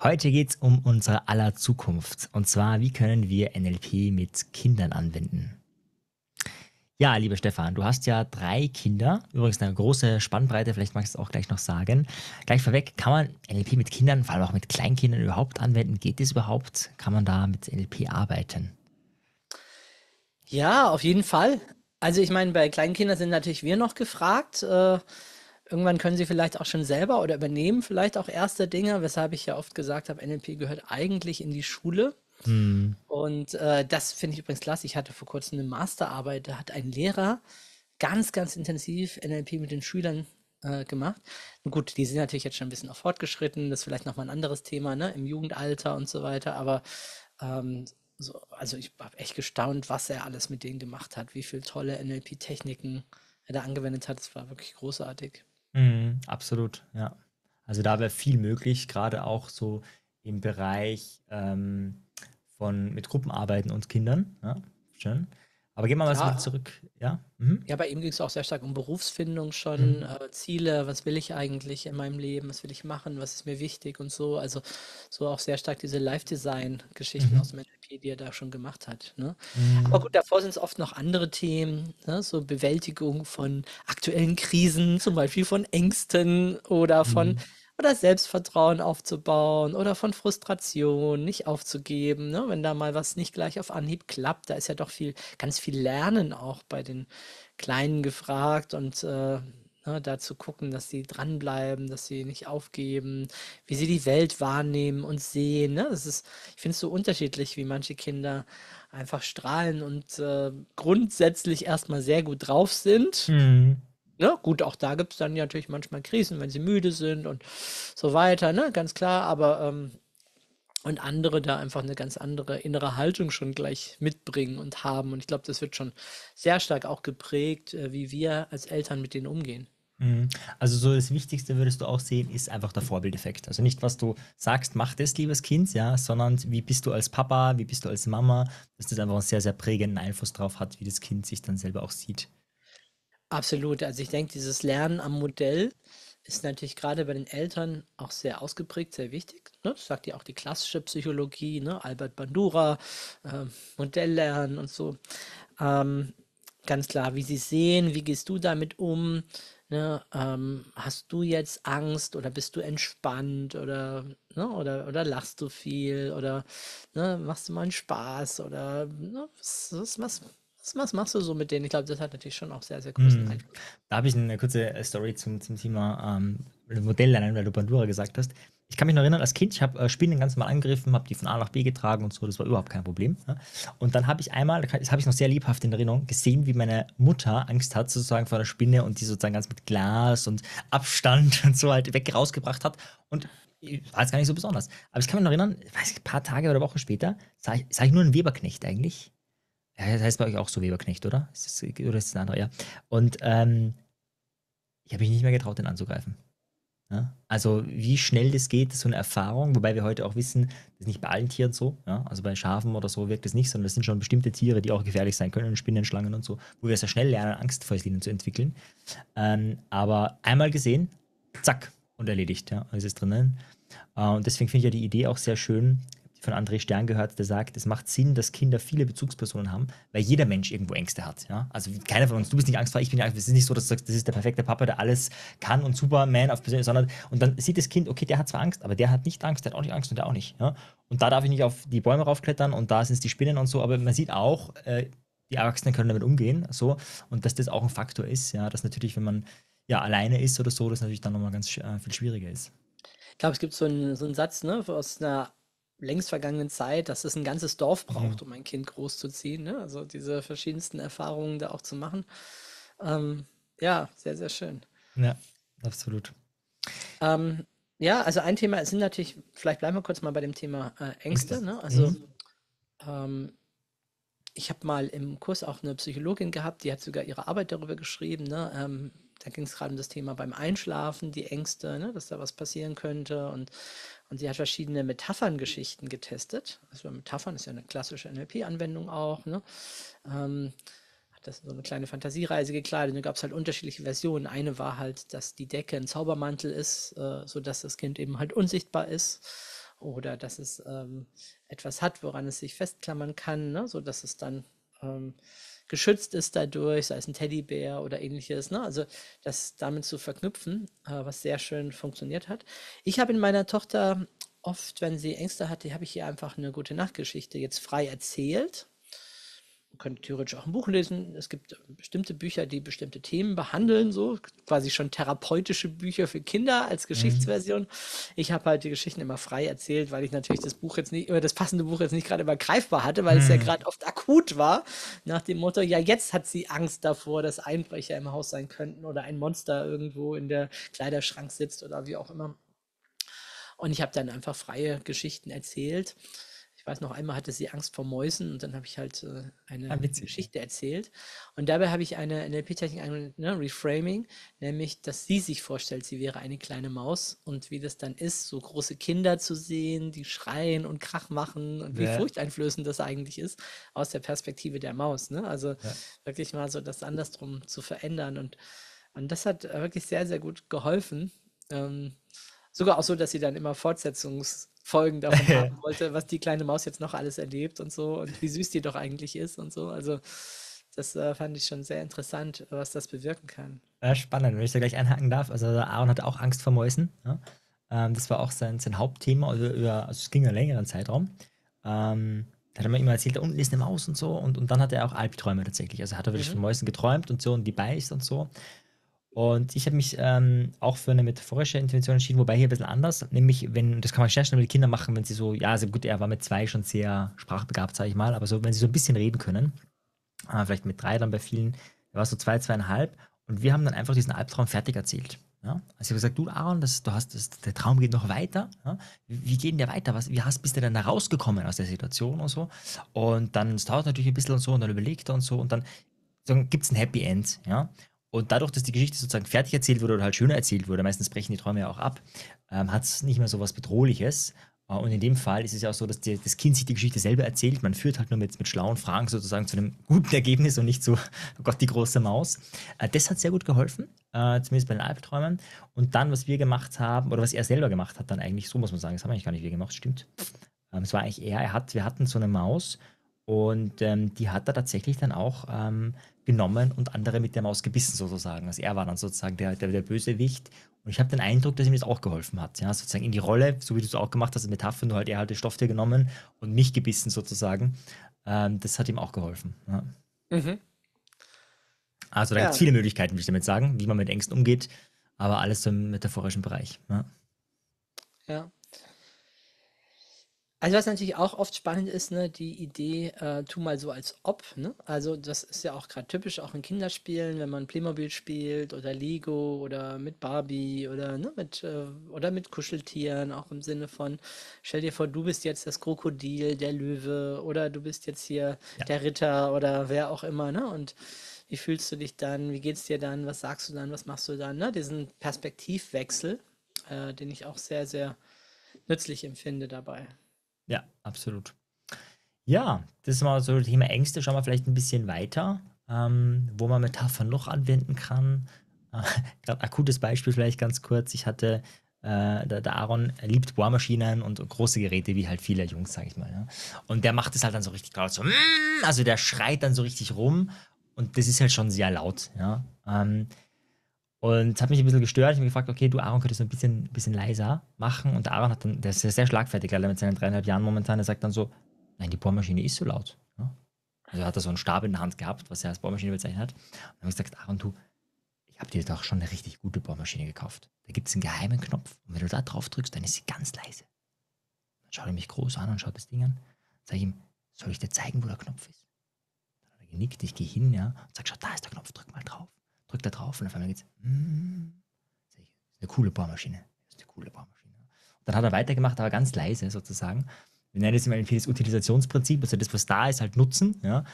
Heute geht es um unsere aller Zukunft und zwar, wie können wir NLP mit Kindern anwenden? Ja, lieber Stefan, du hast ja 3 Kinder, übrigens eine große Spannbreite, vielleicht magst du es auch gleich noch sagen. Gleich vorweg, kann man NLP mit Kindern, vor allem auch mit Kleinkindern überhaupt anwenden? Geht das überhaupt? Kann man da mit NLP arbeiten? Ja, auf jeden Fall. Also ich meine, bei Kleinkindern sind natürlich wir noch gefragt. Irgendwann können sie vielleicht auch schon selber oder übernehmen vielleicht auch erste Dinge, weshalb ich ja oft gesagt habe, NLP gehört eigentlich in die Schule. Hm. Und das finde ich übrigens klasse. Ich hatte vor kurzem eine Masterarbeit, da hat ein Lehrer ganz, ganz intensiv NLP mit den Schülern gemacht. Und gut, die sind natürlich jetzt schon ein bisschen auch fortgeschritten, das ist vielleicht nochmal ein anderes Thema, ne? Im Jugendalter und so weiter, aber so, also ich habe echt gestaunt, was er alles mit denen gemacht hat, wie viele tolle NLP-Techniken er da angewendet hat, das war wirklich großartig. Mhm, absolut, ja. Also da wäre viel möglich, gerade auch so im Bereich mit Gruppenarbeiten und Kindern. Ja, schön. Aber gehen wir mal so zurück. Ja, mhm. Ja, bei ihm ging es auch sehr stark um Berufsfindung schon, mhm. Ziele, was will ich eigentlich in meinem Leben, was will ich machen, was ist mir wichtig und so. Also so auch sehr stark diese Life-Design-Geschichten mhm. aus dem NLP, die er da schon gemacht hat. Ne? Mhm. Aber gut, davor sind es oft noch andere Themen, ne? So Bewältigung von aktuellen Krisen, zum Beispiel von Ängsten oder von mhm. oder Selbstvertrauen aufzubauen oder von Frustration, nicht aufzugeben, ne? Wenn da mal was nicht gleich auf Anhieb klappt, da ist ja doch viel, ganz viel Lernen auch bei den Kleinen gefragt und ne, da zu gucken, dass sie dranbleiben, dass sie nicht aufgeben, wie sie die Welt wahrnehmen und sehen, ne? Das ist, ich finde es so unterschiedlich, wie manche Kinder einfach strahlen und grundsätzlich erstmal sehr gut drauf sind. Mhm. Ne? Gut, auch da gibt es dann ja natürlich manchmal Krisen, wenn sie müde sind und so weiter, ne? Ganz klar, aber und andere da einfach eine ganz andere innere Haltung schon gleich mitbringen und haben und ich glaube, das wird schon sehr stark auch geprägt, wie wir als Eltern mit denen umgehen. Also so das Wichtigste würdest du auch sehen, ist einfach der Vorbildeffekt. Also nicht, was du sagst, mach das, liebes Kind, ja, sondern wie bist du als Papa, wie bist du als Mama, dass das einfach einen sehr, sehr prägenden Einfluss drauf hat, wie das Kind sich dann selber auch sieht. Absolut. Also ich denke, dieses Lernen am Modell ist natürlich gerade bei den Eltern auch sehr ausgeprägt, sehr wichtig. Ne? Das sagt ja auch die klassische Psychologie, ne? Albert Bandura, Modelllernen und so. Ganz klar, wie sie sehen, wie gehst du damit um? Ne? Hast du jetzt Angst oder bist du entspannt oder, ne? Oder lachst du viel oder ne? Machst du mal einen Spaß oder ne? Was machst du so mit denen? Ich glaube, das hat natürlich schon auch sehr, sehr großen Einfluss. Da habe ich eine kurze Story zum Thema Modelllernen, weil du Bandura gesagt hast. Ich kann mich noch erinnern, als Kind, ich habe Spinnen ganz normal angegriffen, habe die von A nach B getragen und so, das war überhaupt kein Problem. Ja? Und dann habe ich einmal, das habe ich noch sehr lebhaft in Erinnerung, gesehen, wie meine Mutter Angst hat sozusagen vor der Spinne und die sozusagen ganz mit Glas und Abstand und so halt weg rausgebracht hat und war jetzt gar nicht so besonders. Aber ich kann mich noch erinnern, weiß ich, ein paar Tage oder Wochen später sah ich nur einen Weberknecht eigentlich. Ja, das heißt bei euch auch so Weberknecht, oder? Oder ist das ein anderer? Ja. Und ich habe mich nicht mehr getraut, den anzugreifen. Ja? Also wie schnell das geht, ist so eine Erfahrung, wobei wir heute auch wissen, das ist nicht bei allen Tieren so. Ja? Also bei Schafen oder so wirkt das nicht, sondern das sind schon bestimmte Tiere, die auch gefährlich sein können, Spinnen, Schlangen und so, wo wir sehr schnell lernen, Angst vor ihnen zu entwickeln. Aber einmal gesehen, zack, und erledigt. Ja? Alles ist drinnen. Und deswegen finde ich ja die Idee auch sehr schön, von André Stern gehört, der sagt, es macht Sinn, dass Kinder viele Bezugspersonen haben, weil jeder Mensch irgendwo Ängste hat. Ja? Also keiner von uns, du bist nicht angstfrei, ich bin nicht angstfrei. Es ist nicht so, dass du sagst, das ist der perfekte Papa, der alles kann und Superman auf Persönlichkeit, sondern und dann sieht das Kind, okay, der hat zwar Angst, aber der hat nicht Angst, der hat auch nicht Angst und der auch nicht. Ja? Und da darf ich nicht auf die Bäume raufklettern und da sind es die Spinnen und so, aber man sieht auch, die Erwachsenen können damit umgehen so, und dass das auch ein Faktor ist, ja? Dass natürlich, wenn man ja, alleine ist oder so, das natürlich dann nochmal ganz viel schwieriger ist. Ich glaube, es gibt so einen Satz, ne, aus einer längst vergangenen Zeit, dass es ein ganzes Dorf braucht, um ein Kind großzuziehen. Ne? Also diese verschiedensten Erfahrungen da auch zu machen. Ja, sehr, sehr schön. Ja, absolut. Ja, also ein Thema sind natürlich, vielleicht bleiben wir kurz mal bei dem Thema Ängste. Ne? Also ich habe mal im Kurs auch eine Psychologin gehabt, die hat sogar ihre Arbeit darüber geschrieben, ne? Da ging es gerade um das Thema beim Einschlafen, die Ängste, ne? Dass da was passieren könnte und sie hat verschiedene Metapherngeschichten getestet. Also Metaphern ist ja eine klassische NLP-Anwendung auch. Ne? Hat das in so eine kleine Fantasiereise gekleidet. Da gab es halt unterschiedliche Versionen. Eine war halt, dass die Decke ein Zaubermantel ist, sodass das Kind eben halt unsichtbar ist. oder dass es etwas hat, woran es sich festklammern kann, ne? Sodass es dann geschützt ist dadurch, sei es ein Teddybär oder ähnliches, ne? Also das damit zu verknüpfen, was sehr schön funktioniert hat. Ich habe in meiner Tochter oft, wenn sie Ängste hatte, habe ich ihr einfach eine gute Nachtgeschichte jetzt frei erzählt. Man könnte theoretisch auch ein Buch lesen. Es gibt bestimmte Bücher, die bestimmte Themen behandeln, so quasi schon therapeutische Bücher für Kinder als Geschichtsversion. Ich habe halt die Geschichten immer frei erzählt, weil ich natürlich das Buch jetzt nicht, oder das passende Buch jetzt nicht gerade immer greifbar hatte, weil es ja gerade oft akut war, nach dem Motto, ja, jetzt hat sie Angst davor, dass Einbrecher im Haus sein könnten oder ein Monster irgendwo in der Kleiderschrank sitzt oder wie auch immer. Und ich habe dann einfach freie Geschichten erzählt. Ich weiß noch, einmal hatte sie Angst vor Mäusen und dann habe ich halt eine Geschichte erzählt. Und dabei habe ich eine NLP-Technik angewendet, ne, Reframing, nämlich, dass sie sich vorstellt, sie wäre eine kleine Maus und wie das dann ist, so große Kinder zu sehen, die schreien und Krach machen und wie furchteinflößend das eigentlich ist, aus der Perspektive der Maus, ne? Also wirklich mal so das andersrum zu verändern. Und das hat wirklich sehr, sehr gut geholfen. Sogar auch so, dass sie dann immer Fortsetzungsfolgen davon haben wollte, was die kleine Maus jetzt noch alles erlebt und so und wie süß die doch eigentlich ist und so. Also das fand ich schon sehr interessant, was das bewirken kann. Ja, spannend, wenn ich da gleich einhaken darf. Also Aaron hatte auch Angst vor Mäusen. Ja? Das war auch sein Hauptthema, also es ging einen längeren Zeitraum. Da hat man immer erzählt, da unten ist eine Maus und so. Und dann hat er auch Albträume tatsächlich. Also hat er wirklich von Mäusen geträumt und so und die beißt und so. Und ich habe mich auch für eine metaphorische Intervention entschieden, wobei hier ein bisschen anders, nämlich wenn, das kann man schnell mit Kindern machen, wenn sie so, ja, also gut, er war mit 2 schon sehr sprachbegabt, sage ich mal, aber so, wenn sie so ein bisschen reden können, vielleicht mit 3 dann bei vielen, da war so 2, 2,5 und wir haben dann einfach diesen Albtraum fertig erzählt. Ja? Also ich habe gesagt, du Aaron, der Traum geht noch weiter, ja? Wie geht denn der weiter, bist du denn da rausgekommen aus der Situation und so, und dann es dauert natürlich ein bisschen und so und dann überlegt er und so und dann gibt es ein Happy End, ja. Und dadurch, dass die Geschichte sozusagen fertig erzählt wurde oder halt schöner erzählt wurde, meistens brechen die Träume ja auch ab, hat es nicht mehr so was Bedrohliches. Und in dem Fall ist es ja auch so, dass das Kind sich die Geschichte selber erzählt. Man führt halt nur mit schlauen Fragen sozusagen zu einem guten Ergebnis und nicht so, oh Gott, die große Maus. Das hat sehr gut geholfen, zumindest bei den Albträumen. Und dann, was wir gemacht haben, oder was er selber gemacht hat, dann eigentlich, so muss man sagen, das haben wir eigentlich gar nicht wir gemacht, stimmt. Es war eigentlich wir hatten so eine Maus. Und die hat er tatsächlich dann auch genommen und andere mit der Maus gebissen sozusagen. Also er war dann sozusagen der Bösewicht. Und ich habe den Eindruck, dass ihm das auch geholfen hat. Ja, sozusagen in die Rolle, so wie du es auch gemacht hast, in Metapher, nur halt er hat das Stofftier genommen und mich gebissen sozusagen. Das hat ihm auch geholfen. Ja. Also da gibt es viele Möglichkeiten, würde ich damit sagen, wie man mit Ängsten umgeht. Aber alles so im metaphorischen Bereich. Ja. Also was natürlich auch oft spannend ist, ne, die Idee, tu mal so als ob, ne? Also das ist ja auch gerade typisch, auch in Kinderspielen, wenn man Playmobil spielt oder Lego oder mit Barbie oder, ne, oder mit Kuscheltieren, auch im Sinne von, stell dir vor, du bist jetzt das Krokodil, der Löwe oder du bist jetzt hier der Ritter oder wer auch immer, ne? Und wie fühlst du dich dann, wie geht's dir dann, was sagst du dann, was machst du dann, ne? Diesen Perspektivwechsel, den ich auch sehr, sehr nützlich empfinde dabei. Ja, absolut. Ja, das ist mal so das Thema Ängste. Schauen wir vielleicht ein bisschen weiter, wo man Metaphern noch anwenden kann. Gerade akutes Beispiel vielleicht ganz kurz. Ich hatte, der Aaron liebt Bohrmaschinen und große Geräte, wie halt viele Jungs, sage ich mal. Ja. Und der macht es halt dann so richtig laut. So, also der schreit dann so richtig rum und das ist halt schon sehr laut. Ja. Und hat mich ein bisschen gestört. Ich habe mich gefragt, okay, du Aaron, könntest du ein bisschen leiser machen? Und der Aaron hat dann, der ist sehr schlagfertig, leider mit seinen 3,5 Jahren momentan, der sagt dann so, nein, die Bohrmaschine ist so laut. Ja? Also hat er so einen Stab in der Hand gehabt, was er als Bohrmaschine bezeichnet hat. Und dann habe ich gesagt, Aaron, du, ich habe dir doch schon eine richtig gute Bohrmaschine gekauft. Da gibt es einen geheimen Knopf und wenn du da drauf drückst, dann ist sie ganz leise. Dann schaut er mich groß an und schaut das Ding an. Sag ich ihm, soll ich dir zeigen, wo der Knopf ist? Dann hat er genickt, ich gehe hin, ja, und sag, schau, da ist der Knopf, drück mal drauf. Drückt da drauf und auf einmal geht's, das ist eine coole Bohrmaschine. Das ist eine coole Bohrmaschine. Und dann hat er weitergemacht, aber ganz leise sozusagen. Wir nennen das immer das Utilisationsprinzip, also das, was da ist, halt nutzen. Ja?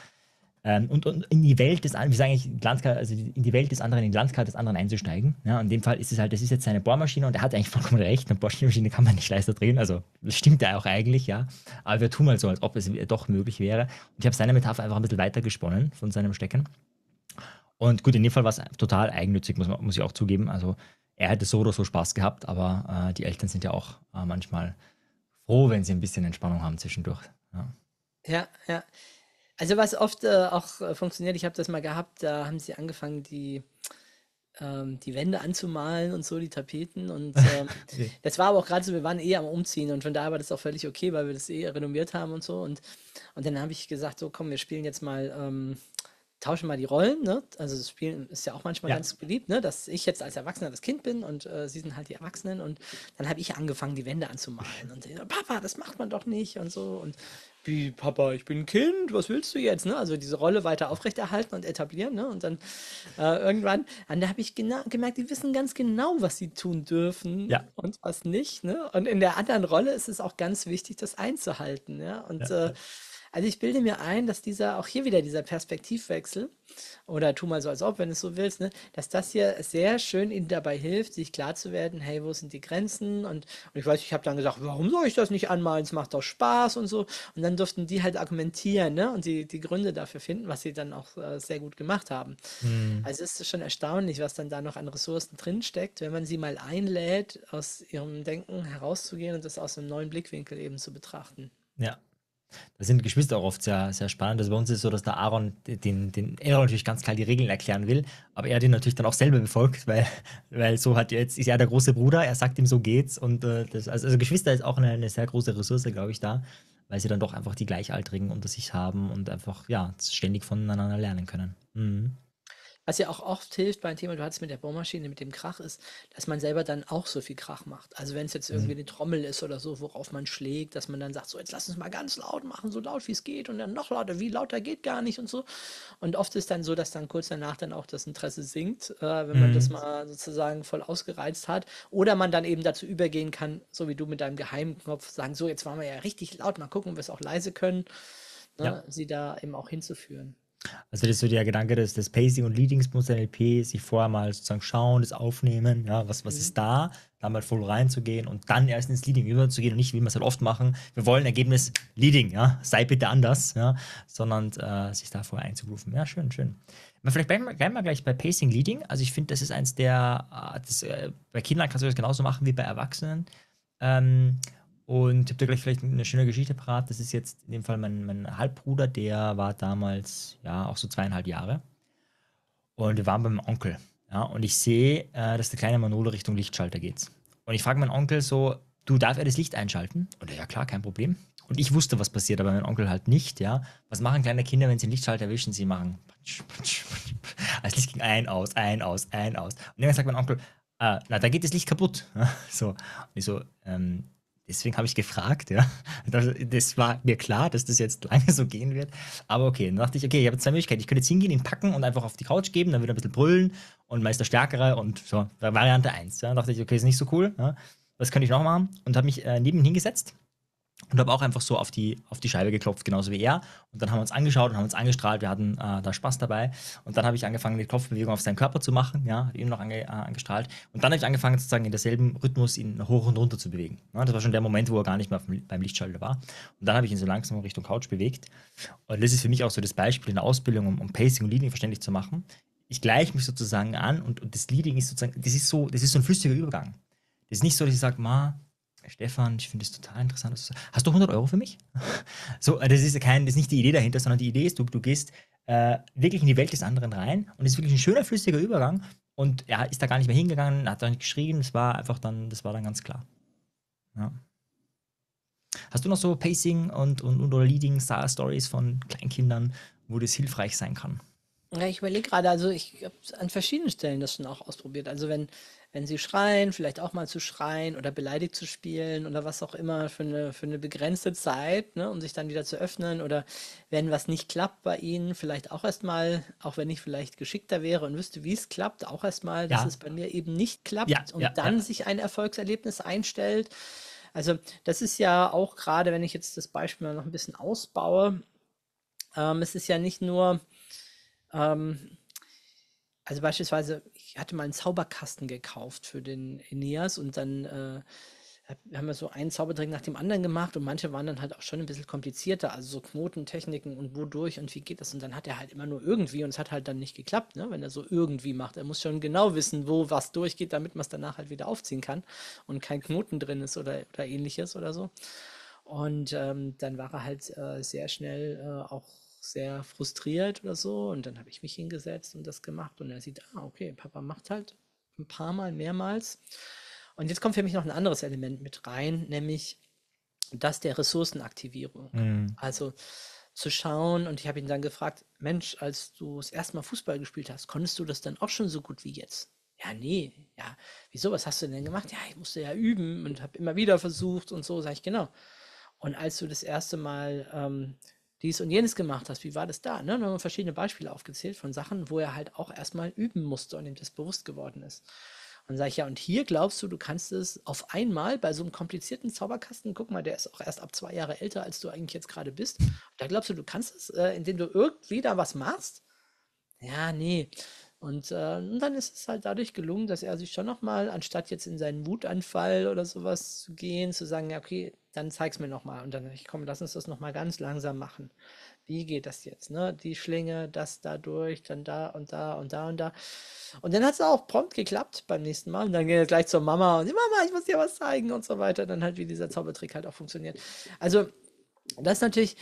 Und in die Welt des anderen, in die Landkarte des anderen einzusteigen. Ja? In dem Fall ist es halt, das ist jetzt seine Bohrmaschine und er hat eigentlich vollkommen recht, eine Bohrmaschine kann man nicht leiser drehen, also das stimmt ja auch eigentlich, ja. Aber wir tun mal so, als ob es doch möglich wäre. Und ich habe seine Metapher einfach ein bisschen weiter gesponnen von seinem Stecken. Und gut, in dem Fall war es total eigennützig, muss ich auch zugeben. Also er hätte so oder so Spaß gehabt, aber die Eltern sind ja auch manchmal froh, wenn sie ein bisschen Entspannung haben zwischendurch. Ja, ja. Ja. Also was oft auch funktioniert, ich habe das mal gehabt, da haben sie angefangen, die Wände anzumalen und so, die Tapeten. Und okay. Das war aber auch gerade so, wir waren eh am Umziehen und von daher war das auch völlig okay, weil wir das eh renommiert haben und so. Und dann habe ich gesagt, so komm, wir spielen jetzt mal, tauschen mal die Rollen, ne? Also das Spielen ist ja auch manchmal ganz beliebt, ne? Dass ich jetzt als Erwachsener das Kind bin und sie sind halt die Erwachsenen. Und dann habe ich angefangen, die Wände anzumalen. Und so, Papa, das macht man doch nicht und so. Und wie, Papa, ich bin ein Kind, was willst du jetzt? Ne? Also diese Rolle weiter aufrechterhalten und etablieren. Ne? Und dann irgendwann, da habe ich gemerkt, die wissen ganz genau, was sie tun dürfen und was nicht. Ne? Und in der anderen Rolle ist es auch ganz wichtig, das einzuhalten. Ja? Und also ich bilde mir ein, dass auch hier wieder dieser Perspektivwechsel, oder tu mal so als ob, wenn du es so willst, ne, dass das hier sehr schön ihnen dabei hilft, sich klar zu werden, hey, wo sind die Grenzen? Und ich weiß, ich habe dann gesagt, warum soll ich das nicht anmalen? Es macht doch Spaß und so. Und dann durften die halt argumentieren, ne, und die Gründe dafür finden, was sie dann auch sehr gut gemacht haben. Mhm. Also es ist schon erstaunlich, was dann da noch an Ressourcen drinsteckt, wenn man sie mal einlädt, aus ihrem Denken herauszugehen und das aus einem neuen Blickwinkel eben zu betrachten. Ja. Da sind Geschwister auch oft sehr, sehr spannend. Also bei uns ist es so, dass der Aaron den Elrond natürlich ganz klar die Regeln erklären will, aber er den natürlich dann auch selber befolgt, weil so hat jetzt, ist er der große Bruder, er sagt ihm, so geht's. Und also Geschwister ist auch eine sehr große Ressource, glaube ich, da, weil sie dann doch einfach die Gleichaltrigen unter sich haben und einfach ständig voneinander lernen können. Mhm. Was ja auch oft hilft beim Thema, du hattest mit der Bohrmaschine, mit dem Krach, ist, dass man selber dann auch so viel Krach macht. Also wenn es jetzt irgendwie eine Trommel ist oder so, worauf man schlägt, dass man dann sagt, so jetzt lass uns mal ganz laut machen, so laut wie es geht und dann noch lauter, wie lauter geht gar nicht und so. Und oft ist dann so, dass dann kurz danach dann auch das Interesse sinkt, wenn man das mal sozusagen voll ausgereizt hat. Oder man dann eben dazu übergehen kann, so wie du mit deinem Geheimknopf, sagen, so jetzt waren wir ja richtig laut, mal gucken, ob wir es auch leise können, ne, sie da eben auch hinzuführen. Also das ist so der Gedanke, dass das Pacing und Leadings muss der NLP sich vorher mal sozusagen schauen, das aufnehmen, was ist da, da mal voll reinzugehen und dann erst ins Leading überzugehen und nicht, wie wir es halt oft machen, wir wollen Ergebnis Leading, sei bitte anders, sondern sich da vorher einzugrufen. Ja, schön, schön. Aber vielleicht bleiben wir gleich bei Pacing, Leading. Also ich finde, das ist eins bei Kindern kannst du das genauso machen wie bei Erwachsenen. Und ich habe da gleich vielleicht eine schöne Geschichte parat. Das ist jetzt in dem Fall mein Halbbruder, der war damals auch so 2,5 Jahre. Und wir waren bei meinem Onkel. Ja, und ich sehe, dass der kleine Manolo Richtung Lichtschalter geht. Und ich frage meinen Onkel so, du, darf er das Licht einschalten? Und ja klar, kein Problem. Und ich wusste, was passiert, aber mein Onkel halt nicht. Ja, was machen kleine Kinder, wenn sie den Lichtschalter erwischen? Sie machen patsch, patsch, patsch. Das Licht ging ein, aus, ein, aus, ein, aus. Und dann sagt mein Onkel, na, da geht das Licht kaputt. Ja, so. Und ich so, deswegen habe ich gefragt, ja. Das war mir klar, dass das jetzt lange so gehen wird. Aber okay, dann dachte ich, okay, ich habe 2 Möglichkeiten. Ich könnte jetzt hingehen, ihn packen und einfach auf die Couch geben, dann wird er ein bisschen brüllen und meist der Stärkere und so. Variante 1. Ja. Dann dachte ich, okay, ist nicht so cool. Ja. Was könnte ich noch machen? Und habe mich neben ihn hingesetzt und habe auch einfach so auf die Scheibe geklopft, genauso wie er. Und dann haben wir uns angeschaut und haben uns angestrahlt. Wir hatten da Spaß dabei. Und dann habe ich angefangen, die Klopfbewegung auf seinen Körper zu machen. Ja, hat ihn noch angestrahlt. Und dann habe ich angefangen, sozusagen in derselben Rhythmus ihn hoch und runter zu bewegen. Ja, das war schon der Moment, wo er gar nicht mehr beim Lichtschalter war. Und dann habe ich ihn so langsam Richtung Couch bewegt. Und das ist für mich auch so das Beispiel in der Ausbildung, um Pacing und Leading verständlich zu machen. Ich gleiche mich sozusagen an und das Leading ist sozusagen, das ist so ein flüssiger Übergang. Das ist nicht so, dass ich sage, Stefan, ich finde es total interessant. Hast du 100 Euro für mich? So, das ist nicht die Idee dahinter, sondern die Idee ist, du gehst wirklich in die Welt des anderen rein und es ist wirklich ein schöner, flüssiger Übergang und er ist da gar nicht mehr hingegangen, hat da nicht geschrien, das war dann ganz klar. Ja. Hast du noch so Pacing und oder Leading Star Stories von Kleinkindern, wo das hilfreich sein kann? Ja, ich überlege gerade, also ich habe an verschiedenen Stellen das schon auch ausprobiert. Also wenn sie schreien, vielleicht auch mal zu schreien oder beleidigt zu spielen oder was auch immer für eine begrenzte Zeit, ne, um sich dann wieder zu öffnen, oder wenn was nicht klappt bei ihnen, vielleicht auch erstmal, auch wenn ich vielleicht geschickter wäre und wüsste, wie es klappt, auch erstmal, dass es bei mir eben nicht klappt und dann sich ein Erfolgserlebnis einstellt. Also das ist ja auch gerade, wenn ich jetzt das Beispiel mal noch ein bisschen ausbaue, es ist ja nicht nur, also beispielsweise, ich hatte mal einen Zauberkasten gekauft für den Eneas und dann haben wir so einen Zaubertrick nach dem anderen gemacht und manche waren dann halt auch schon ein bisschen komplizierter, also so Knotentechniken und wodurch und wie geht das, und dann hat er halt immer nur irgendwie, und es hat halt dann nicht geklappt, ne? Wenn er so irgendwie macht. Er muss schon genau wissen, wo was durchgeht, damit man es danach halt wieder aufziehen kann und kein Knoten drin ist oder ähnliches oder so. Und dann war er halt sehr schnell auch sehr frustriert oder so, und dann habe ich mich hingesetzt und das gemacht und er sieht, ah okay, Papa macht halt ein paar Mal, mehrmals. Und jetzt kommt für mich noch ein anderes Element mit rein, nämlich das der Ressourcenaktivierung. Mhm. Also zu schauen, und ich habe ihn dann gefragt, Mensch, als du das erste Mal Fußball gespielt hast, konntest du das dann auch schon so gut wie jetzt? Ja, nee, ja, wieso, was hast du denn gemacht? Ja, ich musste ja üben und habe immer wieder versucht und so, sage ich, genau. Und als du das erste Mal dies und jenes gemacht hast, wie war das da? Ne? Und dann haben wir verschiedene Beispiele aufgezählt von Sachen, wo er halt auch erstmal üben musste und ihm das bewusst geworden ist. Dann sage ich, ja, und hier glaubst du, du kannst es auf einmal bei so einem komplizierten Zauberkasten, guck mal, der ist auch erst ab 2 Jahre älter, als du eigentlich jetzt gerade bist, und da glaubst du, du kannst es, indem du irgendwie da was machst? Ja, nee. Und dann ist es halt dadurch gelungen, dass er sich schon nochmal, anstatt jetzt in seinen Wutanfall oder sowas zu gehen, zu sagen, ja, okay, dann zeig's mir nochmal. Und dann, ich komm, lass uns das nochmal ganz langsam machen. Wie geht das jetzt, ne? Die Schlinge, das da durch, dann da und da und da und da. Und dann hat es auch prompt geklappt beim nächsten Mal. Und dann geht er gleich zur Mama und Mama, ich muss dir was zeigen und so weiter. Dann halt, wie dieser Zaubertrick halt auch funktioniert. Also das ist natürlich,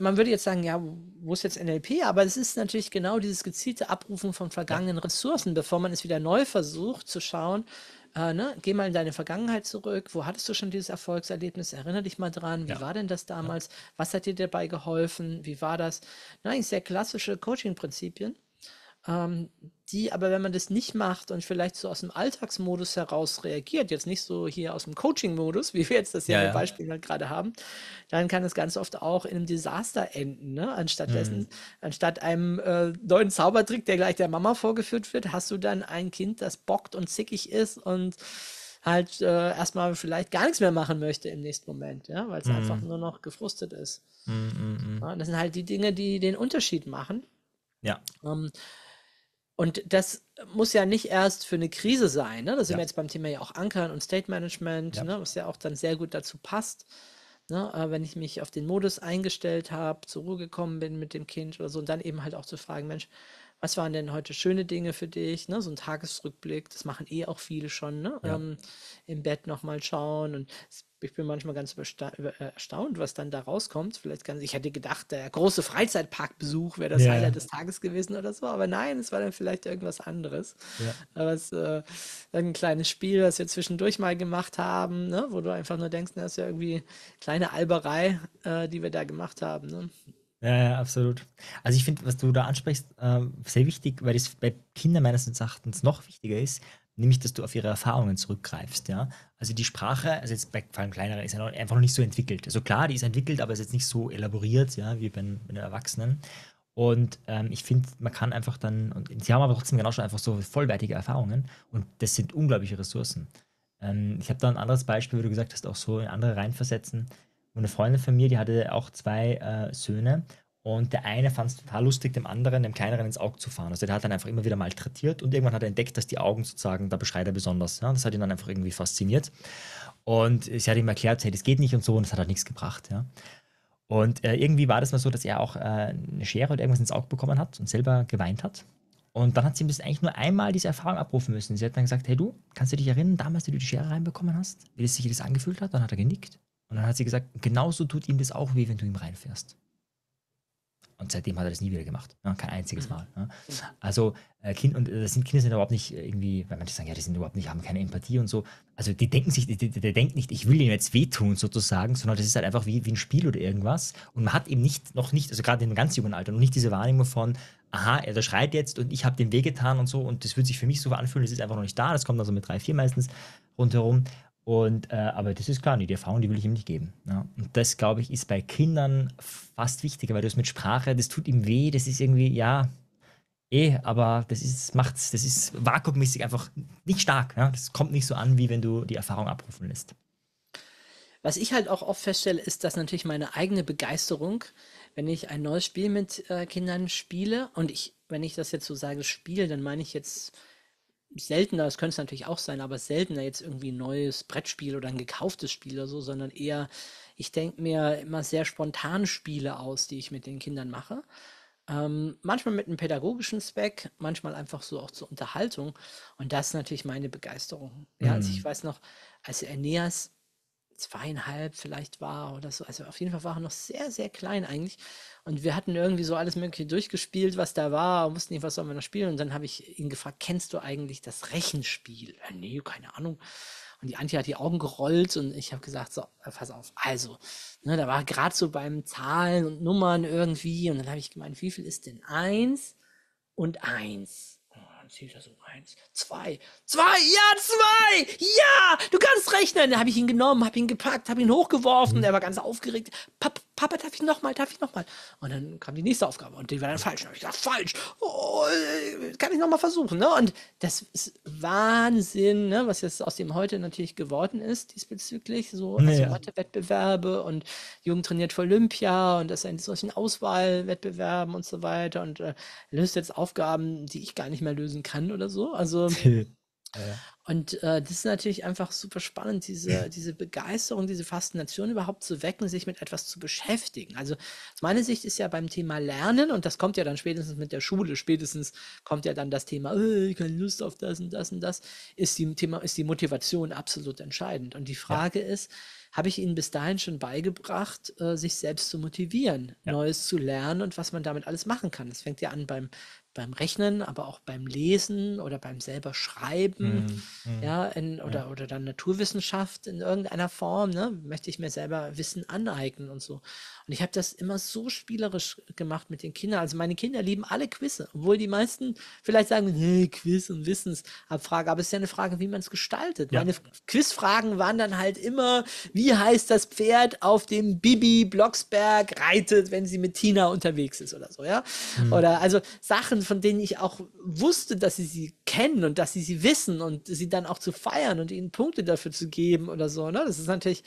man würde jetzt sagen, ja, wo ist jetzt NLP? Aber es ist natürlich genau dieses gezielte Abrufen von vergangenen Ressourcen, bevor man es wieder neu versucht zu schauen. Ne? Geh mal in deine Vergangenheit zurück, wo hattest du schon dieses Erfolgserlebnis, erinnere dich mal dran, wie war denn das damals, was hat dir dabei geholfen, wie war das? Nein, sehr klassische Coaching-Prinzipien, die aber, wenn man das nicht macht und vielleicht so aus dem Alltagsmodus heraus reagiert, jetzt nicht so hier aus dem Coaching-Modus, wie wir jetzt das ja im Beispiel halt gerade haben, dann kann das ganz oft auch in einem Desaster enden, ne? Anstatt einem neuen Zaubertrick, der gleich der Mama vorgeführt wird, hast du dann ein Kind, das bockt und zickig ist und halt erstmal vielleicht gar nichts mehr machen möchte im nächsten Moment, ja? Weil es einfach nur noch gefrustet ist. Ja, das sind halt die Dinge, die den Unterschied machen. Ja. Und das muss ja nicht erst für eine Krise sein, ne? Da sind wir jetzt beim Thema ja auch Ankern und State Management, ne? Was ja auch dann sehr gut dazu passt, ne? Wenn ich mich auf den Modus eingestellt habe, zur Ruhe gekommen bin mit dem Kind oder so, und dann eben halt auch zu fragen, Mensch, was waren denn heute schöne Dinge für dich, ne? So ein Tagesrückblick, das machen auch viele schon, ne? Im Bett nochmal schauen, und ich bin manchmal ganz erstaunt, was dann da rauskommt. Ich hätte gedacht, der große Freizeitparkbesuch wäre das Highlight des Tages gewesen oder so, aber nein, es war dann vielleicht irgendwas anderes. Aber es ist ein kleines Spiel, was wir zwischendurch mal gemacht haben, ne? Wo du einfach nur denkst, das ist ja irgendwie kleine Alberei, die wir da gemacht haben, ne? Ja, absolut. Also ich finde, was du da ansprichst, sehr wichtig, weil das bei Kindern meines Erachtens noch wichtiger ist, nämlich, dass du auf ihre Erfahrungen zurückgreifst, ja. Also die Sprache, also jetzt bei vor allem kleineren, ist ja einfach noch nicht so entwickelt. Also klar, die ist entwickelt, aber ist jetzt nicht so elaboriert, ja, wie bei den Erwachsenen. Und ich finde, man kann einfach dann, und sie haben aber trotzdem genau schon einfach so vollwertige Erfahrungen, und das sind unglaubliche Ressourcen. Ich habe da ein anderes Beispiel, wie du gesagt hast, auch so in andere reinversetzen. Und eine Freundin von mir, die hatte auch 2 Söhne, und der eine fand es total lustig, dem anderen, dem kleineren, ins Auge zu fahren. Also der hat dann einfach immer wieder malträtiert, und irgendwann hat er entdeckt, dass die Augen sozusagen, da beschreit er besonders. Ja? Das hat ihn dann einfach irgendwie fasziniert. Und sie hat ihm erklärt, hey, das geht nicht und so, und das hat halt nichts gebracht. Ja? Und irgendwie war das mal so, dass er auch eine Schere oder irgendwas ins Auge bekommen hat und selber geweint hat. Und dann hat sie ihm das eigentlich nur einmal diese Erfahrung abrufen müssen. Sie hat dann gesagt, hey du, kannst du dich erinnern, damals, wie du die Schere reinbekommen hast, wie das sich das angefühlt hat? Dann hat er genickt. Und dann hat sie gesagt, genauso tut ihm das auch weh, wenn du ihm reinfährst. Und seitdem hat er das nie wieder gemacht. Ja, kein einziges Mal. Ja. Also Kinder sind überhaupt nicht irgendwie, weil manche sagen, ja, die sind überhaupt nicht, haben keine Empathie und so. Also die denken sich, der denkt nicht, ich will ihm jetzt wehtun sozusagen, sondern das ist halt einfach wie ein Spiel oder irgendwas. Und man hat eben noch nicht, also gerade im ganz jungen Alter, noch nicht diese Wahrnehmung von, aha, er schreit jetzt und ich habe dem wehgetan und so, und das wird sich für mich so anfühlen, das ist einfach noch nicht da. Das kommt also mit 3, 4 meistens rundherum. Und, aber das ist klar, die Erfahrung, die will ich ihm nicht geben. Ja. Und das, glaube ich, ist bei Kindern fast wichtiger, weil du es mit Sprache, das tut ihm weh, das ist irgendwie, ja, aber das ist vakuummäßig einfach nicht stark. Ja. Das kommt nicht so an, wie wenn du die Erfahrung abrufen lässt. Was ich halt auch oft feststelle, ist, dass natürlich meine eigene Begeisterung, wenn ich ein neues Spiel mit Kindern spiele, und wenn ich das jetzt so sage, Spiel, dann meine ich jetzt seltener, es könnte es natürlich auch sein, aber seltener jetzt irgendwie ein neues Brettspiel oder ein gekauftes Spiel oder so, sondern eher, ich denke mir immer sehr spontan Spiele aus, die ich mit den Kindern mache. Manchmal mit einem pädagogischen Zweck, manchmal einfach so auch zur Unterhaltung. Und das ist natürlich meine Begeisterung. Ja, also ich weiß noch, als Aeneas 2,5 vielleicht war oder so, also auf jeden Fall war er noch sehr, sehr klein eigentlich. Und wir hatten irgendwie so alles Mögliche durchgespielt, was da war, wussten nicht, was sollen wir noch spielen. Und dann habe ich ihn gefragt, kennst du eigentlich das Rechenspiel? Ja, nee, keine Ahnung. Und die Antje hat die Augen gerollt und ich habe gesagt, so, pass auf, also, ne, da war gerade so beim Zahlen und Nummern irgendwie und dann habe ich gemeint, wie viel ist denn 1 und 1? Oh, dann ziehe ich da so 1, 2, 2, ja, 2, ja, du kannst rechnen. Dann habe ich ihn genommen, habe ihn gepackt, habe ihn hochgeworfen, der war ganz aufgeregt, Papa, darf ich nochmal? Und dann kam die nächste Aufgabe und die war dann falsch. Dann habe ich gesagt, falsch, oh, kann ich nochmal versuchen. Ne? Und das ist Wahnsinn, ne? Was jetzt aus dem heute natürlich geworden ist, diesbezüglich, so also Mathe-Wettbewerbe und Jugend trainiert für Olympia und das in solchen Auswahlwettbewerben und so weiter und löst jetzt Aufgaben, die ich gar nicht mehr lösen kann oder so. Also und das ist natürlich einfach super spannend, diese Begeisterung, diese Faszination überhaupt zu wecken, sich mit etwas zu beschäftigen. Also aus meiner Sicht ist ja beim Thema Lernen, und das kommt ja dann spätestens mit der Schule, spätestens kommt ja dann das Thema, ich habe keine Lust auf das und das und das, ist die Motivation absolut entscheidend. Und die Frage ist, habe ich ihnen bis dahin schon beigebracht, sich selbst zu motivieren, Neues zu lernen und was man damit alles machen kann. Das fängt ja an beim Rechnen, aber auch beim Lesen oder beim selber Schreiben, oder dann Naturwissenschaft in irgendeiner Form, ne? Möchte ich mir selber Wissen aneignen und so. Und ich habe das immer so spielerisch gemacht mit den Kindern. Also meine Kinder lieben alle Quizze, obwohl die meisten vielleicht sagen, Quiz und Wissensabfrage, aber es ist ja eine Frage, wie man es gestaltet. Ja. Meine Quizfragen waren dann halt immer, wie heißt das Pferd, auf dem Bibi Blocksberg reitet, wenn sie mit Tina unterwegs ist oder so, ja? Oder also Sachen, von denen ich auch wusste, dass sie kennen und dass sie wissen und sie dann auch zu feiern und ihnen Punkte dafür zu geben oder so, ne? Das ist natürlich,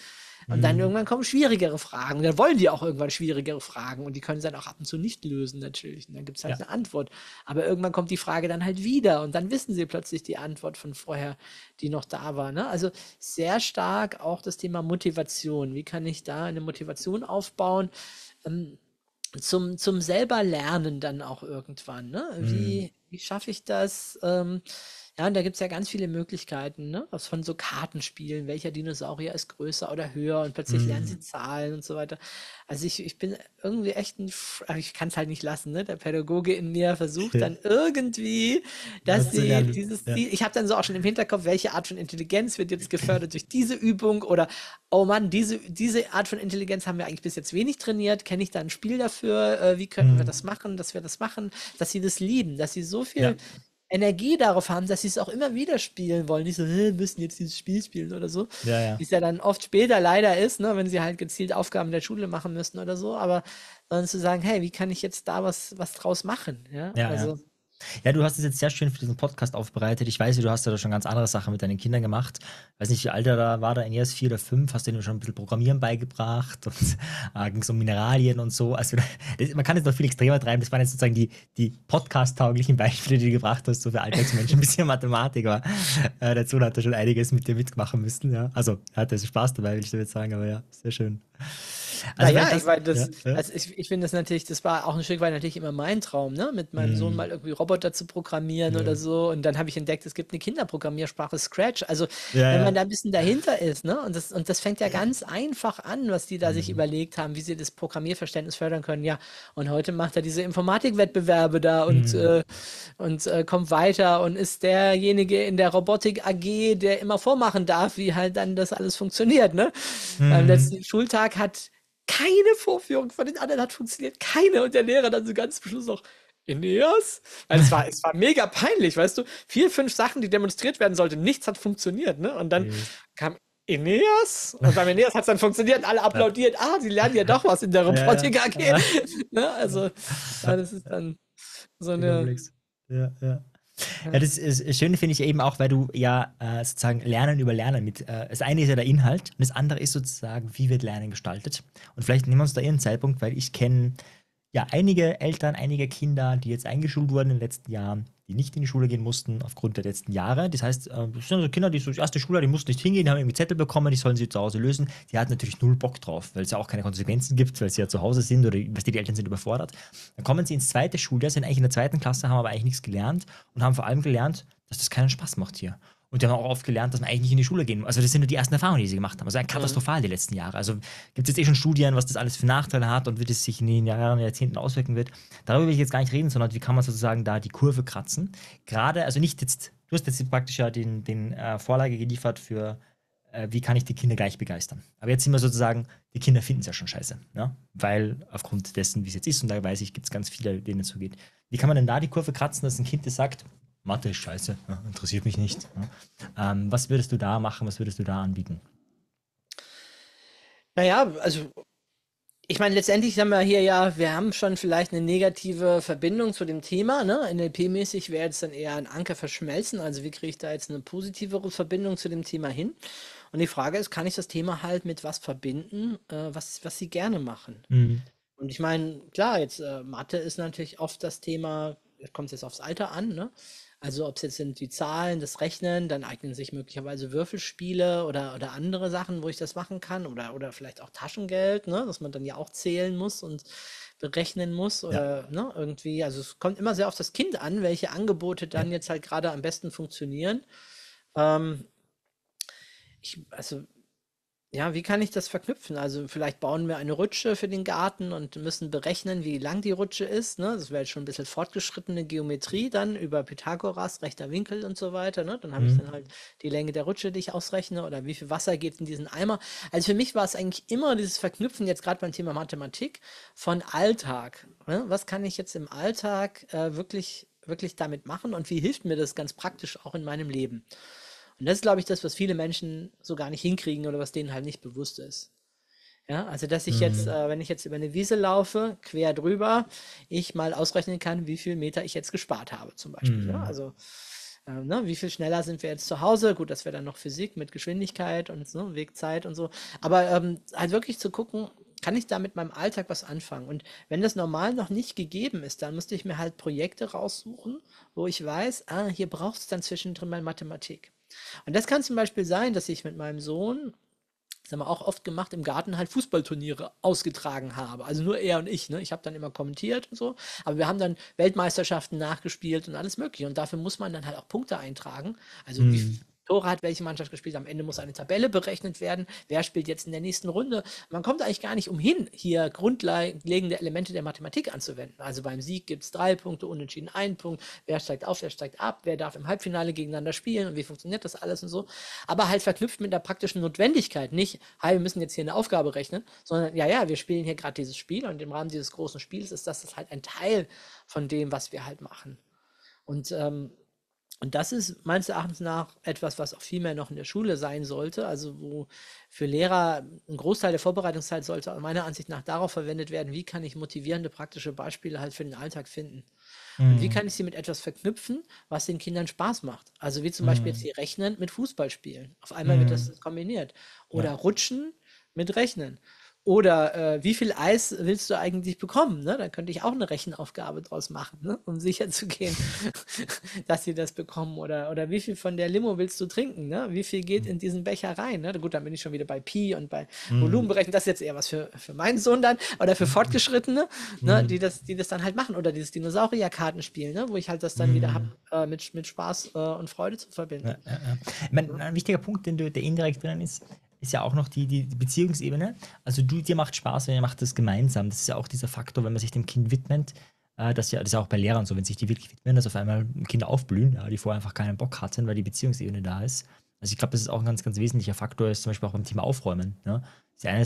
und dann irgendwann kommen schwierigere Fragen. Dann wollen die auch irgendwann schwierigere Fragen und die können sie dann auch ab und zu nicht lösen natürlich. Und dann gibt es halt eine Antwort. Aber irgendwann kommt die Frage dann halt wieder und dann wissen sie plötzlich die Antwort von vorher, die noch da war, ne? Also sehr stark auch das Thema Motivation. Wie kann ich da eine Motivation aufbauen? Zum selber Lernen dann auch irgendwann, ne? Wie schaffe ich das? Und da gibt es ja ganz viele Möglichkeiten, ne? Von so Kartenspielen, welcher Dinosaurier ist größer oder höher und plötzlich lernen sie Zahlen und so weiter. Also ich bin irgendwie echt ich kann es halt nicht lassen, ne? Der Pädagoge in mir versucht dann irgendwie, dass sie dieses Ziel, ich habe dann so auch schon im Hinterkopf, welche Art von Intelligenz wird jetzt gefördert durch diese Übung oder, oh Mann, diese Art von Intelligenz haben wir eigentlich bis jetzt wenig trainiert, kenne ich da ein Spiel dafür, wie könnten wir das machen, dass sie das lieben, dass sie so viel Energie darauf haben, dass sie es auch immer wieder spielen wollen. Nicht so, müssen jetzt dieses Spiel spielen oder so. Wie es ja dann oft später leider ist, ne, wenn sie halt gezielt Aufgaben der Schule machen müssen oder so. Aber sondern zu sagen, hey, wie kann ich jetzt da was draus machen? Ja, du hast es jetzt sehr schön für diesen Podcast aufbereitet. Ich weiß, du hast ja da schon ganz andere Sachen mit deinen Kindern gemacht. Ich weiß nicht, wie alt er da war, da in erst 4 oder 5, hast du ihnen schon ein bisschen Programmieren beigebracht und ging es um Mineralien und so. Also man kann es noch viel extremer treiben. Das waren jetzt sozusagen die podcast-tauglichen Beispiele, die du gebracht hast, so für Alltagsmenschen, ein bisschen Mathematik, aber der Sohn hat da schon einiges mit dir mitmachen müssen. Ja. Also er hatte Spaß dabei, will ich damit sagen, aber ja, sehr schön. Also ich finde das natürlich, das war auch ein Stück weit natürlich immer mein Traum, ne? Mit meinem Sohn mal irgendwie Roboter zu programmieren oder so. Und dann habe ich entdeckt, es gibt eine Kinderprogrammiersprache, Scratch. Also wenn man da ein bisschen dahinter ist, ne? Und das fängt ja ganz einfach an, was die da sich überlegt haben, wie sie das Programmierverständnis fördern können. Ja, und heute macht er diese Informatikwettbewerbe da und kommt weiter und ist derjenige in der Robotik AG, der immer vormachen darf, wie halt dann das alles funktioniert, ne? Beim letzten Schultag hat keine Vorführung von den anderen hat funktioniert, keine. Und der Lehrer dann so ganz zum Schluss noch, Ineas? Also es war mega peinlich, weißt du? 4, 5 Sachen, die demonstriert werden sollten, nichts hat funktioniert, ne? Und dann kam Ineas und beim Ineas hat es dann funktioniert, alle applaudiert, sie lernen ja doch was in der Robotik AG. Ne? Also, das ist dann so eine... Ja, das ist schön, finde ich eben auch, weil du ja sozusagen Lernen über Lernen mit, das eine ist ja der Inhalt und das andere ist sozusagen, wie wird Lernen gestaltet. Und vielleicht nehmen wir uns da ihren Zeitpunkt, weil ich kenne ja, einige Eltern, einige Kinder, die jetzt eingeschult wurden in den letzten Jahren, die nicht in die Schule gehen mussten aufgrund der letzten Jahre. Das heißt, das sind so Kinder, die so die erste Schule, die mussten nicht hingehen, die haben irgendwie Zettel bekommen, die sollen sie zu Hause lösen. Die hatten natürlich null Bock drauf, weil es ja auch keine Konsequenzen gibt, weil sie ja zu Hause sind oder die Eltern sind überfordert. Dann kommen sie ins zweite Schuljahr, sind eigentlich in der zweiten Klasse, haben aber eigentlich nichts gelernt und haben vor allem gelernt, dass das keinen Spaß macht hier. Und die haben auch oft gelernt, dass man eigentlich nicht in die Schule gehen muss. Also das sind nur die ersten Erfahrungen, die sie gemacht haben. Also katastrophal die letzten Jahre. Also gibt es jetzt eh schon Studien, was das alles für Nachteile hat und wie das sich in den Jahren, Jahrzehnten auswirken wird. Darüber will ich jetzt gar nicht reden, sondern wie kann man sozusagen da die Kurve kratzen. Gerade, also nicht jetzt, du hast jetzt praktisch ja den Vorlage geliefert für, wie kann ich die Kinder gleich begeistern. Aber jetzt sind wir sozusagen, die Kinder finden es ja schon scheiße. Ne? Weil aufgrund dessen, wie es jetzt ist, und da weiß ich, gibt es ganz viele, denen es so geht. Wie kann man denn da die Kurve kratzen, dass ein Kind das sagt, Mathe ist scheiße, interessiert mich nicht. Was würdest du da machen, was würdest du da anbieten? Naja, also ich meine, letztendlich haben wir hier ja, wir haben schon vielleicht eine negative Verbindung zu dem Thema, ne? NLP-mäßig wäre jetzt dann eher ein Anker verschmelzen, also wie kriege ich da jetzt eine positivere Verbindung zu dem Thema hin? Und die Frage ist, kann ich das Thema halt mit was verbinden, was sie gerne machen? Mhm. Und ich meine, klar, jetzt Mathe ist natürlich oft das Thema, kommt es jetzt aufs Alter an, ne? Also ob es jetzt sind die Zahlen, das Rechnen, dann eignen sich möglicherweise Würfelspiele oder andere Sachen, wo ich das machen kann oder vielleicht auch Taschengeld, ne, dass man dann ja auch zählen muss und berechnen muss oder ne, irgendwie, also es kommt immer sehr auf das Kind an, welche Angebote dann jetzt halt gerade am besten funktionieren. Ja, wie kann ich das verknüpfen? Also vielleicht bauen wir eine Rutsche für den Garten und müssen berechnen, wie lang die Rutsche ist. Ne? Das wäre jetzt schon ein bisschen fortgeschrittene Geometrie dann über Pythagoras, rechter Winkel und so weiter. Ne? Dann habe ich dann halt die Länge der Rutsche, die ich ausrechne oder wie viel Wasser geht in diesen Eimer. Also für mich war es eigentlich immer dieses Verknüpfen, jetzt gerade beim Thema Mathematik, von Alltag. Ne? Was kann ich jetzt im Alltag wirklich damit machen und wie hilft mir das ganz praktisch auch in meinem Leben? Und das ist, glaube ich, das, was viele Menschen so gar nicht hinkriegen oder was denen halt nicht bewusst ist. Ja, also dass ich jetzt, wenn ich jetzt über eine Wiese laufe, quer drüber, ich mal ausrechnen kann, wie viel Meter ich jetzt gespart habe zum Beispiel. Mhm. Ja, also ne, wie viel schneller sind wir jetzt zu Hause? Gut, das wäre dann noch Physik mit Geschwindigkeit und ne, Wegzeit und so. Aber halt wirklich zu gucken, kann ich da mit meinem Alltag was anfangen? Und wenn das normal noch nicht gegeben ist, dann müsste ich mir halt Projekte raussuchen, wo ich weiß, hier braucht es dann zwischendrin mal Mathematik. Und das kann zum Beispiel sein, dass ich mit meinem Sohn, das haben wir auch oft gemacht, im Garten halt Fußballturniere ausgetragen habe. Also nur er und ich, ne? Ich habe dann immer kommentiert und so. Aber wir haben dann Weltmeisterschaften nachgespielt und alles Mögliche. Und dafür muss man dann halt auch Punkte eintragen. Also wie viele Tore hat welche Mannschaft gespielt? Am Ende muss eine Tabelle berechnet werden. Wer spielt jetzt in der nächsten Runde? Man kommt eigentlich gar nicht umhin, hier grundlegende Elemente der Mathematik anzuwenden. Also beim Sieg gibt es 3 Punkte, unentschieden 1 Punkt. Wer steigt auf, wer steigt ab? Wer darf im Halbfinale gegeneinander spielen? Und wie funktioniert das alles und so? Aber halt verknüpft mit der praktischen Notwendigkeit. Nicht, hey, wir müssen jetzt hier eine Aufgabe rechnen, sondern ja, wir spielen hier gerade dieses Spiel und im Rahmen dieses großen Spiels ist das halt ein Teil von dem, was wir halt machen. Und das ist meines Erachtens nach etwas, was auch viel mehr noch in der Schule sein sollte, also wo für Lehrer ein Großteil der Vorbereitungszeit sollte meiner Ansicht nach darauf verwendet werden, wie kann ich motivierende, praktische Beispiele halt für den Alltag finden. Und wie kann ich sie mit etwas verknüpfen, was den Kindern Spaß macht. Also wie zum Beispiel jetzt hier Rechnen mit Fußballspielen. Auf einmal wird das kombiniert. Oder Rutschen mit Rechnen. Oder wie viel Eis willst du eigentlich bekommen? Ne? Dann könnte ich auch eine Rechenaufgabe draus machen, ne? Um sicherzugehen, dass sie das bekommen. Oder wie viel von der Limo willst du trinken? Ne? Wie viel geht in diesen Becher rein? Ne? Gut, dann bin ich schon wieder bei Pi und bei Volumenberechnung. Das ist jetzt eher was für meinen Sohn dann oder für Fortgeschrittene, ne? die das dann halt machen. Oder dieses Dinosaurier-Kartenspiel, ne? Wo ich halt das dann wieder habe, mit Spaß und Freude zu verbinden. Ja. Ich meine, ein wichtiger Punkt, der indirekt drin ist ja auch noch die Beziehungsebene. Also dir macht Spaß, wenn ihr macht das gemeinsam. Das ist ja auch dieser Faktor, wenn man sich dem Kind widmet, das ist ja auch bei Lehrern so, wenn sich die wirklich widmen, dass auf einmal Kinder aufblühen, ja, die vorher einfach keinen Bock hatten, weil die Beziehungsebene da ist. Also ich glaube, das ist auch ein ganz, ganz wesentlicher Faktor, ist zum Beispiel auch beim Thema Aufräumen. Ja. Die eine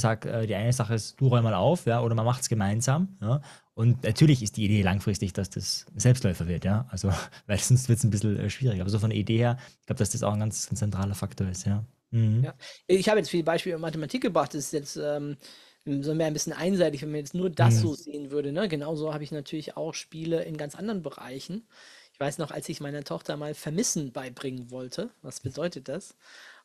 Sache ist, du räum mal auf, ja, oder man macht es gemeinsam. Ja. Und natürlich ist die Idee langfristig, dass das Selbstläufer wird, ja. Also, weil sonst wird es ein bisschen schwieriger. Aber so von der Idee her, ich glaube, dass das auch ein ganz, ganz zentraler Faktor ist, ja. Ja. Ich habe jetzt viele Beispiele in Mathematik gebracht, das ist jetzt so mehr ein bisschen einseitig, wenn man jetzt nur das so sehen würde. Ne? Genauso habe ich natürlich auch Spiele in ganz anderen Bereichen. Ich weiß noch, als ich meiner Tochter mal Vermissen beibringen wollte, was bedeutet das?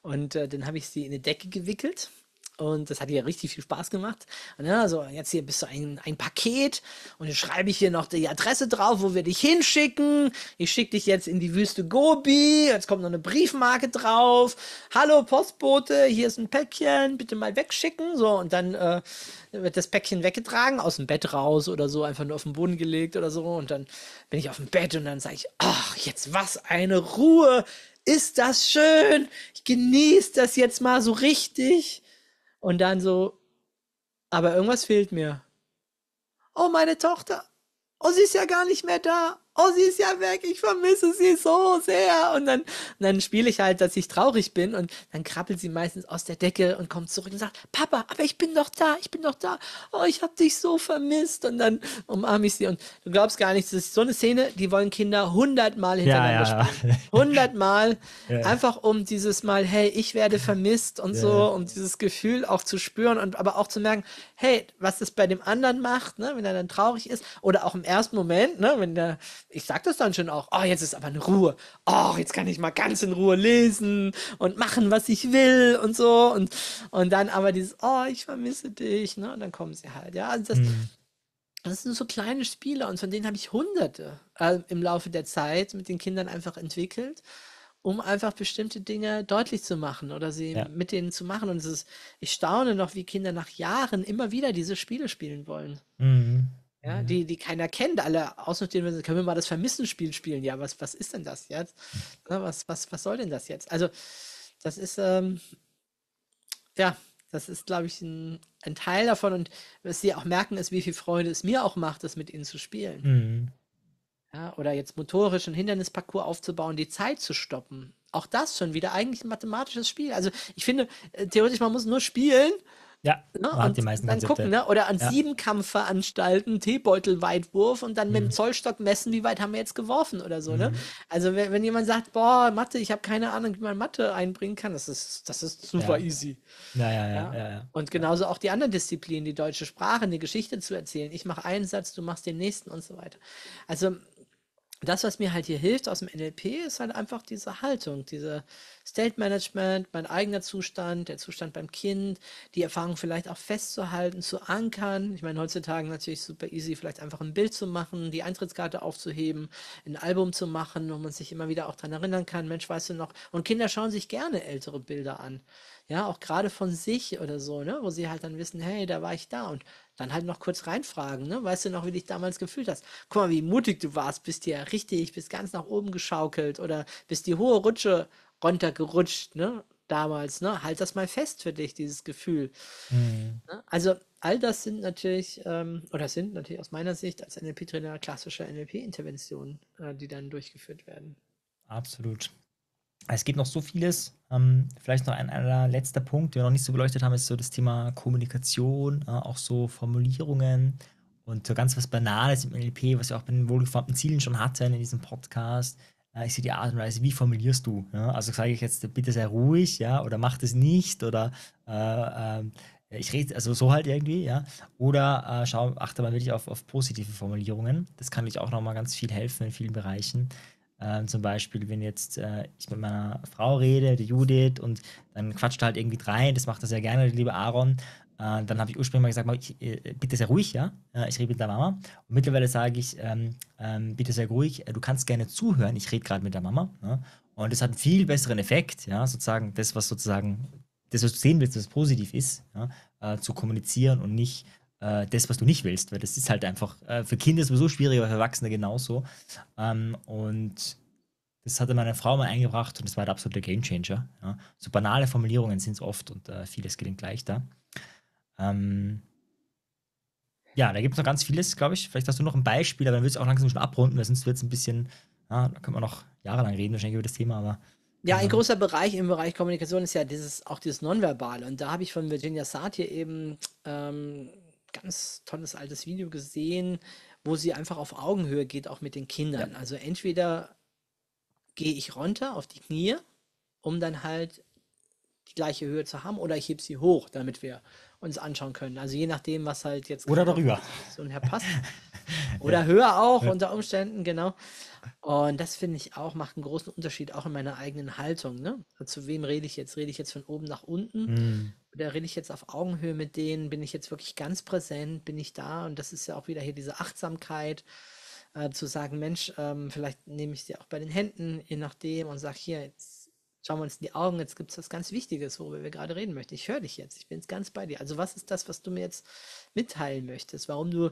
Und dann habe ich sie in eine Decke gewickelt Und das hat ihr richtig viel Spaß gemacht. Und ja, so, jetzt hier bist du ein Paket und dann schreibe ich hier noch die Adresse drauf, wo wir dich hinschicken. Ich schicke dich jetzt in die Wüste Gobi. Jetzt kommt noch eine Briefmarke drauf. Hallo Postbote, hier ist ein Päckchen, bitte mal wegschicken. So, und dann wird das Päckchen weggetragen, aus dem Bett raus oder so, einfach nur auf den Boden gelegt oder so. Und dann bin ich auf dem Bett und dann sage ich, ach, jetzt was eine Ruhe. Ist das schön? Ich genieße das jetzt mal so richtig. Und dann so, aber irgendwas fehlt mir. Oh, meine Tochter. Oh, sie ist ja gar nicht mehr da. Oh, sie ist ja weg. Ich vermisse sie so sehr. Und dann spiele ich halt, dass ich traurig bin. Und dann krabbelt sie meistens aus der Decke und kommt zurück und sagt, Papa, aber ich bin doch da. Ich bin doch da. Oh, ich habe dich so vermisst. Und dann umarme ich sie. Und du glaubst gar nicht, das ist so eine Szene, die wollen Kinder 100-mal hintereinander spielen. 100-mal. Ja. Einfach um dieses Mal, hey, ich werde vermisst und so. Um dieses Gefühl auch zu spüren und aber auch zu merken, hey, was das bei dem anderen macht, ne, wenn er dann traurig ist. Oder auch im ersten Moment, ne, wenn der, ich sag das dann schon auch, oh, jetzt ist aber eine Ruhe. Oh, jetzt kann ich mal ganz in Ruhe lesen und machen, was ich will und so. Und dann aber dieses, oh, ich vermisse dich. Ne? Und dann kommen sie halt. Ja, also das sind so kleine Spiele und von denen habe ich Hunderte im Laufe der Zeit mit den Kindern einfach entwickelt, um einfach bestimmte Dinge deutlich zu machen oder sie mit denen zu machen. Und es ist, ich staune noch, wie Kinder nach Jahren immer wieder diese Spiele spielen wollen. Mhm. Ja, die keiner kennt, alle ausnutzieren, können wir mal das Vermissenspiel spielen? Ja, was ist denn das jetzt? Was soll denn das jetzt? Also, das ist, das ist, glaube ich, ein Teil davon. Und was sie auch merken, ist, wie viel Freude es mir auch macht, das mit ihnen zu spielen. Mhm. Ja, oder jetzt motorisch einen Hindernisparcours aufzubauen, die Zeit zu stoppen. Auch das schon wieder eigentlich ein mathematisches Spiel. Also, ich finde, theoretisch, man muss nur spielen. Ja, ne? Und die meisten dann Konzepte gucken, ne? Oder an Siebenkampf veranstalten, Teebeutelweitwurf und dann mit dem Zollstock messen, wie weit haben wir jetzt geworfen oder so. Ne? Also wenn jemand sagt, boah, Mathe, ich habe keine Ahnung, wie man Mathe einbringen kann, das ist super easy. Ja. Und genauso auch die anderen Disziplinen, die deutsche Sprache, eine Geschichte zu erzählen. Ich mache einen Satz, du machst den nächsten und so weiter. Also das, was mir halt hier hilft aus dem NLP, ist halt einfach diese Haltung, diese State Management, mein eigener Zustand, der Zustand beim Kind, die Erfahrung vielleicht auch festzuhalten, zu ankern. Ich meine, heutzutage natürlich super easy, vielleicht einfach ein Bild zu machen, die Eintrittskarte aufzuheben, ein Album zu machen, wo man sich immer wieder auch daran erinnern kann, Mensch, weißt du noch. Und Kinder schauen sich gerne ältere Bilder an. Ja, auch gerade von sich oder so, ne, wo sie halt dann wissen, hey, da war ich da und dann halt noch kurz reinfragen, ne, weißt du noch, wie dich damals gefühlt hast? Guck mal, wie mutig du warst, bist ja richtig, bist ganz nach oben geschaukelt oder bist die hohe Rutsche runtergerutscht, ne, damals, ne, halt das mal fest für dich, dieses Gefühl. Mhm. Also all das sind natürlich, aus meiner Sicht als NLP-Trainer klassische NLP-Interventionen, die dann durchgeführt werden. Absolut. Es gibt noch so vieles. Vielleicht noch ein allerletzter Punkt, den wir noch nicht so beleuchtet haben, ist so das Thema Kommunikation, auch so Formulierungen und so ganz was Banales im NLP, was wir auch bei den wohlgeformten Zielen schon hatten in diesem Podcast. Ich sehe die Art und Weise, wie formulierst du? Ja? Also sage ich jetzt, bitte sei ruhig, ja, oder mach das nicht, oder ich rede, also so halt irgendwie, ja. Oder achte mal wirklich auf positive Formulierungen. Das kann natürlich auch nochmal ganz viel helfen in vielen Bereichen. Zum Beispiel, wenn jetzt ich mit meiner Frau rede, die Judith, und dann quatscht halt irgendwie rein, das macht das ja gerne, der liebe Aaron. Dann habe ich ursprünglich mal gesagt, bitte sehr ruhig, ja, ich rede mit der Mama. Und mittlerweile sage ich, bitte sehr ruhig, du kannst gerne zuhören, ich rede gerade mit der Mama. Ja? Und das hat einen viel besseren Effekt, ja, sozusagen, das, was du sehen willst, was positiv ist, ja? Zu kommunizieren und nicht das, was du nicht willst, weil das ist halt einfach für Kinder sowieso schwierig, aber für Erwachsene genauso. Und das hatte meine Frau mal eingebracht und das war der absolute Gamechanger. Ja. So banale Formulierungen sind es oft und vieles gelingt leichter. Da gibt es noch ganz vieles, glaube ich. Vielleicht hast du noch ein Beispiel, aber dann wird es auch langsam schon abrunden, weil sonst wird es ein bisschen, da können wir noch jahrelang reden wahrscheinlich über das Thema, aber ja, ein großer Bereich im Bereich Kommunikation ist ja dieses Nonverbale und da habe ich von Virginia Satir eben ganz tolles altes Video gesehen, wo sie einfach auf Augenhöhe geht, auch mit den Kindern. Ja. Also entweder gehe ich runter auf die Knie, um dann halt die gleiche Höhe zu haben, oder ich hebe sie hoch, damit wir uns anschauen können. Also je nachdem, was halt jetzt oder darüber so herpasst. Oder höher auch unter Umständen, genau. Und das finde ich auch, macht einen großen Unterschied auch in meiner eigenen Haltung. Ne? Zu wem rede ich jetzt? Rede ich jetzt von oben nach unten? Oder rede ich jetzt auf Augenhöhe mit denen? Bin ich jetzt wirklich ganz präsent? Bin ich da? Und das ist ja auch wieder hier diese Achtsamkeit, zu sagen, Mensch, vielleicht nehme ich sie auch bei den Händen, je nachdem, und sage, hier, jetzt schauen wir uns in die Augen, jetzt gibt es was ganz Wichtiges, worüber wir gerade reden möchten. Ich höre dich jetzt, ich bin jetzt ganz bei dir. Also was ist das, was du mir jetzt mitteilen möchtest? Warum du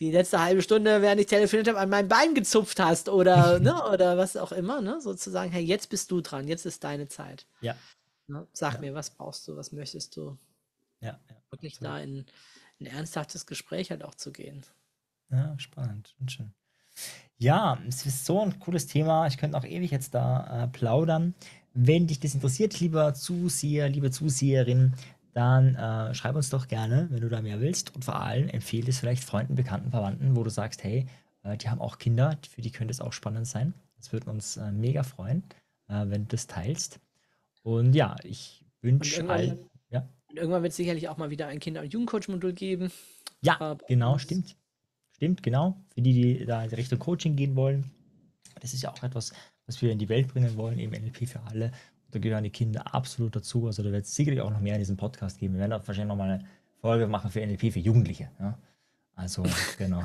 die letzte halbe Stunde, während ich telefoniert habe, an meinem Bein gezupft hast oder, ne, oder was auch immer, ne? Sozusagen, hey, jetzt bist du dran, jetzt ist deine Zeit. Ja. Ne? Sag mir, was brauchst du, was möchtest du? Ja, ja, wirklich absolut. Da in ein ernsthaftes Gespräch halt auch zu gehen. Ja, spannend und schön. Ja, es ist so ein cooles Thema. Ich könnte auch ewig jetzt da plaudern. Wenn dich das interessiert, lieber Zuseher, liebe Zuseherin, dann schreib uns doch gerne, wenn du da mehr willst. Und vor allem empfehle es vielleicht Freunden, Bekannten, Verwandten, wo du sagst, hey, die haben auch Kinder, für die könnte es auch spannend sein. Das würde uns mega freuen, wenn du das teilst. Und ja, ich wünsche allen... Ja? Und irgendwann wird es sicherlich auch mal wieder ein Kinder- und Jugendcoach-Modul geben. Ja, genau, stimmt. Stimmt, genau. Für die, die da in Richtung Coaching gehen wollen. Das ist ja auch etwas, was wir in die Welt bringen wollen, eben NLP für alle. Und da gehören die Kinder absolut dazu. Also da wird es sicherlich auch noch mehr in diesem Podcast geben. Wir werden auch wahrscheinlich noch mal eine Folge machen für NLP für Jugendliche. Ja? Also, genau.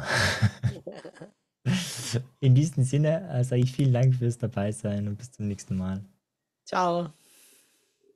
In diesem Sinne sage ich vielen Dank fürs Dabeisein und bis zum nächsten Mal. Ciao.